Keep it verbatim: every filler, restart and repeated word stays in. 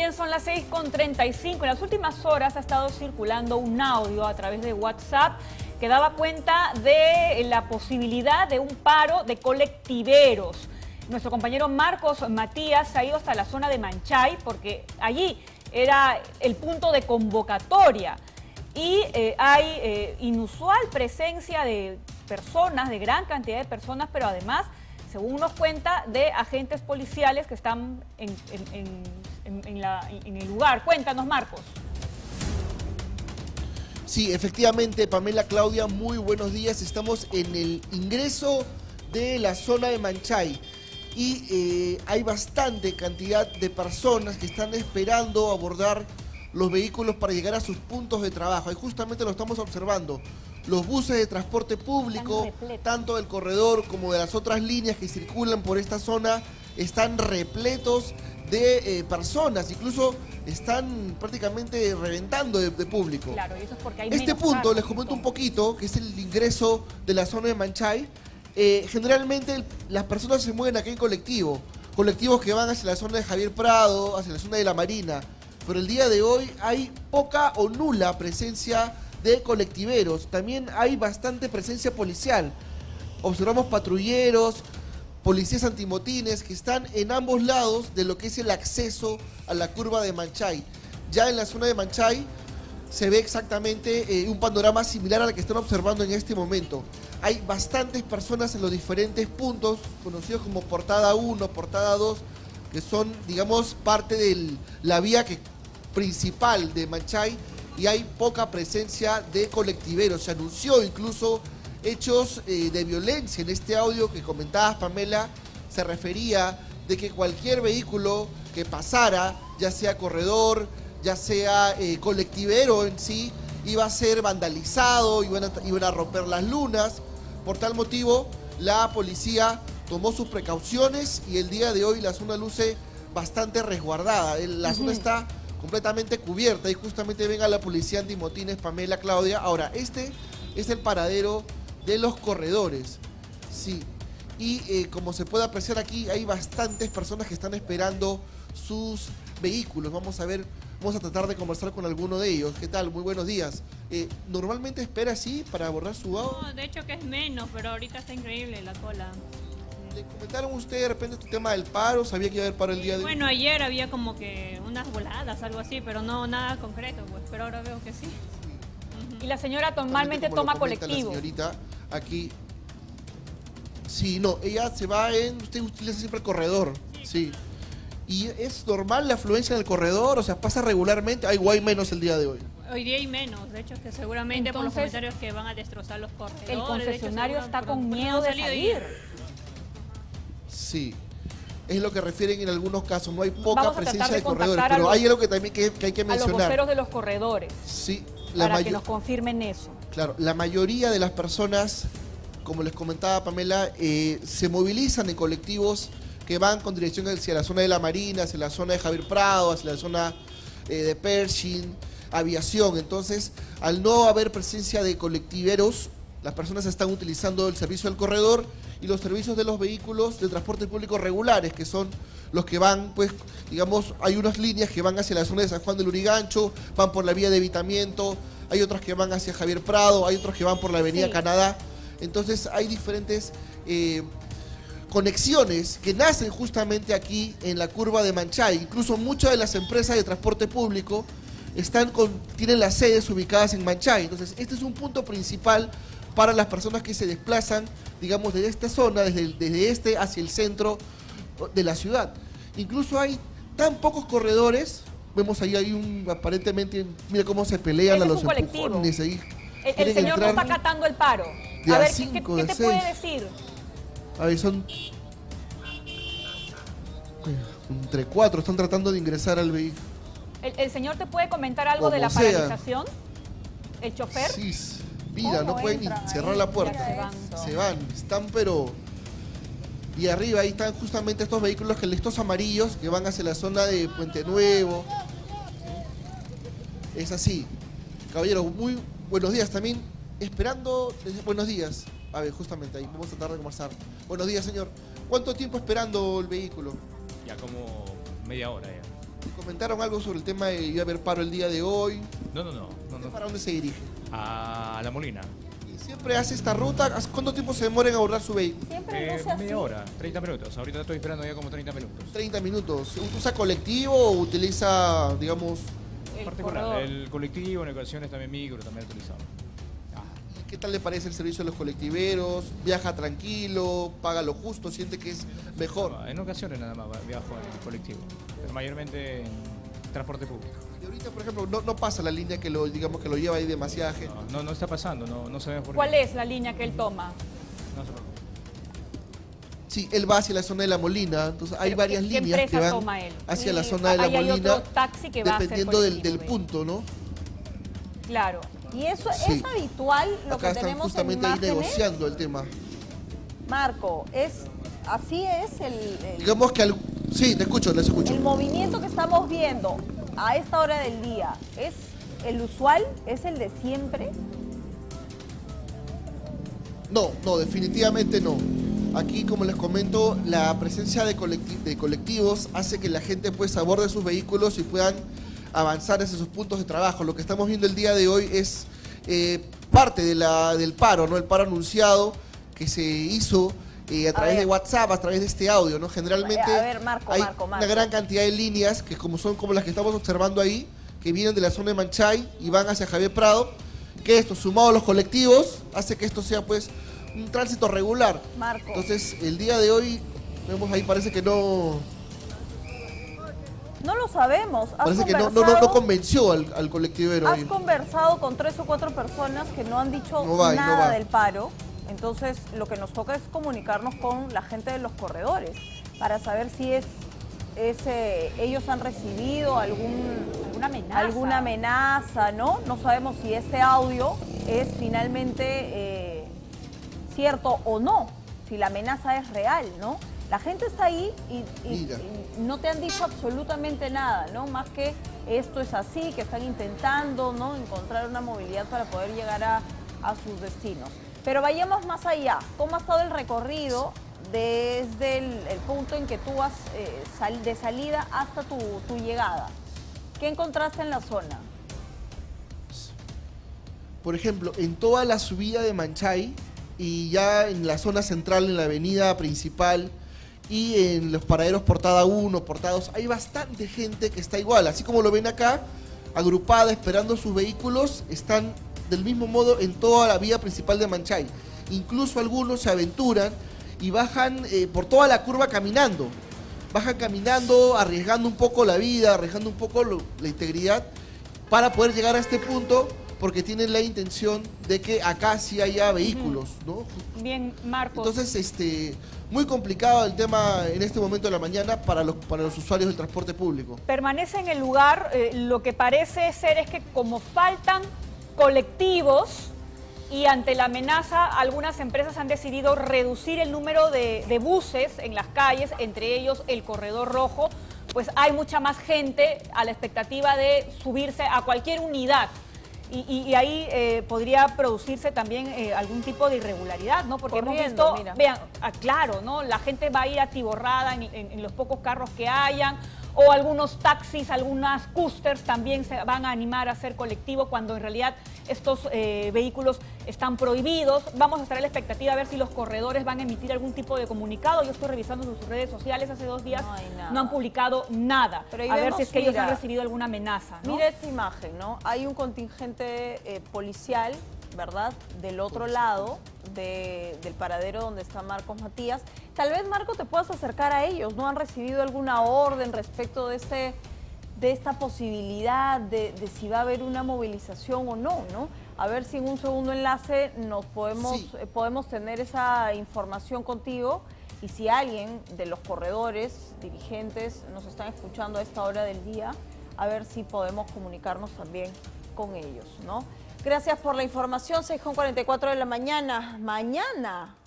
Bien, son las seis con treinta y cinco. En las últimas horas ha estado circulando un audio a través de WhatsApp que daba cuenta de la posibilidad de un paro de colectiveros. Nuestro compañero Marcos Matías se ha ido hasta la zona de Manchay porque allí era el punto de convocatoria y eh, hay eh, inusual presencia de personas, de gran cantidad de personas, pero además, según nos cuenta, de agentes policiales que están en, en, en, en, la, en el lugar. Cuéntanos, Marcos. Sí, efectivamente, Pamela, Claudia, muy buenos días. Estamos en el ingreso de la zona de Manchay y eh, hay bastante cantidad de personas que están esperando abordar los vehículos para llegar a sus puntos de trabajo. Y justamente lo estamos observando. Los buses de transporte público, tanto del corredor como de las otras líneas que circulan por esta zona, están repletos de eh, personas, incluso están prácticamente reventando de, de público. Claro, y eso es porque hay este punto, carros, les comento un poquito, que es el ingreso de la zona de Manchay. Eh, generalmente las personas se mueven aquí en colectivo, colectivos que van hacia la zona de Javier Prado, hacia la zona de La Marina, pero el día de hoy hay poca o nula presencia de colectiveros. También hay bastante presencia policial. Observamos patrulleros, policías antimotines que están en ambos lados de lo que es el acceso a la curva de Manchay. Ya en la zona de Manchay se ve exactamente eh, un panorama similar al que están observando en este momento. Hay bastantes personas en los diferentes puntos, conocidos como portada uno, portada dos, que son, digamos, parte de la vía que, principal de Manchay, y hay poca presencia de colectiveros. Se anunció incluso hechos eh, de violencia. En este audio que comentabas, Pamela, se refería de que cualquier vehículo que pasara, ya sea corredor, ya sea eh, colectivero en sí, iba a ser vandalizado, iban a, iban a romper las lunas. Por tal motivo, la policía tomó sus precauciones y el día de hoy la zona luce bastante resguardada. La zona está completamente cubierta y justamente venga la policía antimotines, Pamela, Claudia. Ahora, este es el paradero de los corredores, sí, y eh, como se puede apreciar aquí, hay bastantes personas que están esperando sus vehículos. Vamos a ver, vamos a tratar de conversar con alguno de ellos. ¿Qué tal? Muy buenos días. Eh, ¿Normalmente espera así para abordar su auto? No, de hecho que es menos, pero ahorita está increíble la cola. ¿Le comentaron usted de repente tu tema del paro? ¿Sabía que iba a haber paro el día de hoy? Bueno, ayer había como que unas voladas, algo así, pero no nada concreto, pues, pero ahora veo que sí. sí. Uh-huh. Y la señora normalmente toma colectivo. La señorita aquí, sí, no, ella se va en, usted utiliza siempre el corredor, sí. sí. ¿Y es normal la afluencia del corredor? O sea, ¿pasa regularmente? Hay guay menos el día de hoy. Hoy día hay menos, de hecho es que seguramente entonces, por los comentarios que van a destrozar los corredores. El concesionario hecho, está con miedo de salir. Sí, es lo que refieren en algunos casos, no hay poca presencia de, de corredores, pero los, hay algo que también que, que hay que mencionar. A los voceros de los corredores, sí, la para que nos confirmen eso. Claro, la mayoría de las personas, como les comentaba Pamela, eh, se movilizan en colectivos que van con dirección hacia la zona de La Marina, hacia la zona de Javier Prado, hacia la zona eh, de Pershing, aviación. Entonces, al no haber presencia de colectiveros, las personas están utilizando el servicio del corredor y los servicios de los vehículos de transporte público regulares, que son los que van, pues, digamos, hay unas líneas que van hacia la zona de San Juan del Lurigancho, van por la vía de evitamiento, hay otras que van hacia Javier Prado, hay otros que van por la avenida sí. Canadá. Entonces hay diferentes eh, conexiones que nacen justamente aquí en la curva de Manchay. Incluso muchas de las empresas de transporte público están con, tienen las sedes ubicadas en Manchay. Entonces este es un punto principal para las personas que se desplazan, digamos, desde esta zona, desde, desde este hacia el centro de la ciudad. Incluso hay tan pocos corredores, vemos ahí hay un, aparentemente, mira cómo se pelean a los empujones ahí. El, el señor no está acatando el paro. A ver, ¿qué, qué, qué te puede decir? A ver, son entre cuatro, están tratando de ingresar al vehículo. ¿El, el señor te puede comentar algo como de la paralización? Sea. ¿El chofer? Sí, sí. Mira, no pueden ni cerrar la puerta, se van, están pero... Y arriba ahí están justamente estos vehículos, que estos amarillos que van hacia la zona de Puente Nuevo. Es así. Caballero, muy buenos días también, esperando... Buenos días, a ver, justamente ahí, vamos a tratar de conversar. Buenos días, señor. ¿Cuánto tiempo esperando el vehículo? Ya como media hora ya. ¿Comentaron algo sobre el tema de yo haber paro el día de hoy? No, no, no. no, no. ¿Para dónde se dirige? A La Molina. ¿Siempre hace esta ruta? ¿Cuánto tiempo se demora en abordar su vehículo? Siempre eh, media hora, treinta minutos. Ahorita estoy esperando ya como treinta minutos. treinta minutos. ¿Usa colectivo o utiliza, digamos... El particular, corredor. El colectivo, en ocasiones también micro, también utilizamos. Ah. ¿Qué tal le parece el servicio de los colectiveros? ¿Viaja tranquilo? ¿Paga lo justo? ¿Siente que es mejor? En ocasiones nada más viajo en el colectivo, pero mayormente en transporte público. Y ahorita, por ejemplo, no, no pasa la línea que lo, digamos, que lo lleva ahí demasiada gente. No, no, no está pasando, no, no sabemos por qué. ¿Cuál es la línea que él toma? No se preocupe. Sí, él va hacia la zona de La Molina, entonces hay varias líneas que van toma él? hacia la zona de La Molina, hay otro taxi que va dependiendo a del, del punto, ¿no? Claro, y eso sí. es habitual lo Acá que están tenemos justamente en ahí negociando el tema. Marco, es así es el... el Digamos que... Al, sí, te escucho, les escucho. El movimiento que estamos viendo a esta hora del día, ¿es el usual? ¿Es el de siempre? No, no, definitivamente no. Aquí, como les comento, la presencia de, colectivi de colectivos hace que la gente pues aborde sus vehículos y puedan avanzar hacia sus puntos de trabajo. Lo que estamos viendo el día de hoy es eh, parte de la, del paro, ¿no? El paro anunciado que se hizo eh, a través a de WhatsApp, a través de este audio, ¿no? Generalmente a ver, Marco, hay Marco, Marco. una gran cantidad de líneas que como son como las que estamos observando ahí, que vienen de la zona de Manchay y van hacia Javier Prado, que esto, sumado a los colectivos, hace que esto sea pues... un tránsito regular. Marco. Entonces, el día de hoy, vemos ahí, parece que no... No lo sabemos. Parece que no, no, no convenció al, al colectivero. Has hoy. conversado con tres o cuatro personas que no han dicho no va, nada no del paro. Entonces, lo que nos toca es comunicarnos con la gente de los corredores para saber si es, es eh, ellos han recibido algún, alguna, amenaza. alguna amenaza, ¿no? No sabemos si este audio es finalmente... Eh, cierto o no, si la amenaza es real, ¿no? La gente está ahí y, y, y no te han dicho absolutamente nada, ¿no? Más que esto es así, que están intentando, ¿no? Encontrar una movilidad para poder llegar a, a sus destinos. Pero vayamos más allá. ¿Cómo ha estado el recorrido desde el, el punto en que tú vas eh, sal, de salida hasta tu, tu llegada? ¿Qué encontraste en la zona? Por ejemplo, en toda la subida de Manchay, y ya en la zona central, en la avenida principal y en los paraderos portada uno, portados, hay bastante gente que está igual, así como lo ven acá, agrupada, esperando sus vehículos, están del mismo modo en toda la vía principal de Manchay. Incluso algunos se aventuran y bajan eh, por toda la curva caminando, bajan caminando, arriesgando un poco la vida, arriesgando un poco lo, la integridad para poder llegar a este punto, porque tienen la intención de que acá sí haya vehículos, ¿no? Bien, Marcos. Entonces, este, muy complicado el tema en este momento de la mañana para los, para los usuarios del transporte público. Permanece en el lugar, eh, lo que parece ser es que como faltan colectivos y ante la amenaza, algunas empresas han decidido reducir el número de, de buses en las calles, entre ellos el Corredor Rojo, pues hay mucha más gente a la expectativa de subirse a cualquier unidad. Y, y, y ahí eh, podría producirse también eh, algún tipo de irregularidad, ¿no? Porque Corriendo, hemos visto, mira. vean, ah, claro, ¿no? La gente va a ir atiborrada en, en, en los pocos carros que hayan, o algunos taxis, algunas coasters también se van a animar a ser colectivo cuando en realidad estos eh, vehículos están prohibidos. Vamos a estar a la expectativa a ver si los corredores van a emitir algún tipo de comunicado. Yo estoy revisando sus redes sociales hace dos días, no, no han publicado nada. Pero a ver si es que mira, ellos han recibido alguna amenaza, ¿no? Mira esta imagen, ¿no? Hay un contingente eh, policial, ¿verdad? Del otro lado de, del paradero donde está Marcos Matías. Tal vez, Marco, te puedas acercar a ellos, ¿no? ¿Han recibido alguna orden respecto de, este, de esta posibilidad de, de si va a haber una movilización o no, ¿no? A ver si en un segundo enlace nos podemos, sí. eh, podemos tener esa información contigo y si alguien de los corredores, dirigentes, nos están escuchando a esta hora del día, a ver si podemos comunicarnos también con ellos, ¿no? Gracias por la información, seis con cuarenta y cuatro de la mañana. Mañana